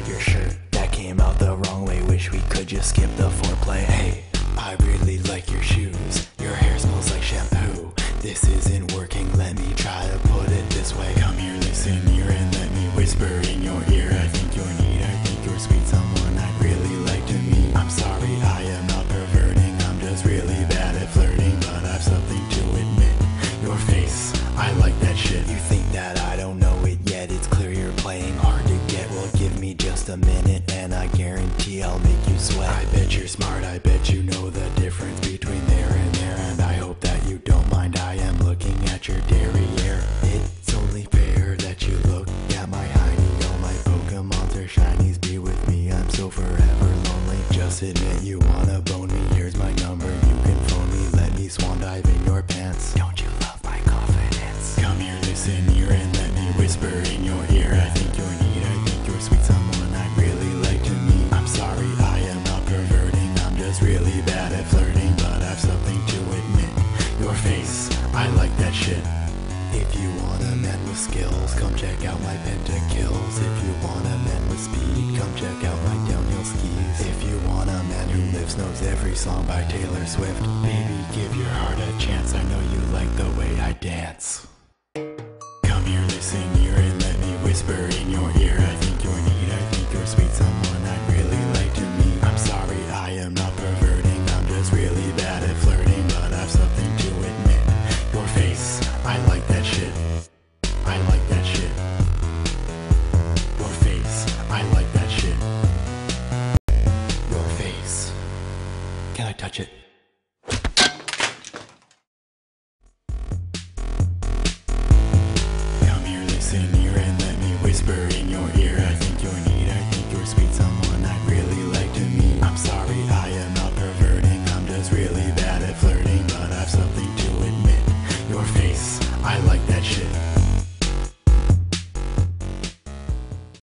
inside your shirt. That came out the wrong way, wish we could just skip the foreplay. Hey, I really like your shoes. Your hair smells like shampoo. This isn't working, let me try to put it this way. Come here, listen here, and let me whisper in your ear. I think you're neat, I think you're sweet, someone I'd really like to meet. I'm sorry, I am not perverting, I'm just really bad at flirting, but I've something to admit. Your face, I like that shit. You think that I don't know it yet, it's clear you're playing hard to get. Well, give me just a minute and I guarantee I'll make you sweat. I bet you're smart, I bet you know the difference between there and there, and I hope that you don't mind, I am looking at your derriere. It's only fair that you look at my hiney. All my Pokemons are shinies, be with me, I'm so forever lonely. Just admit you wanna bone me, here's my number, you can phone me. Let me swan dive in your pants, don't you love my confidence? Come here, listen here, and let me whisper in your ear. I think you're neat, I think you're sweet, someone I'd really like to meet. I'm sorry, I am not perverting, I'm just really bad at flirting, but I've something to admit. Your face, I like that shit. If you want a man with skills, come check out my pentakills. If you want a man with speed, come check out my downhill skis. If you want a man who lives, knows every song by Taylor Swift, baby, give your heart a chance, I know you like the way I dance. Come here, listen here, and let me whisper in your ear.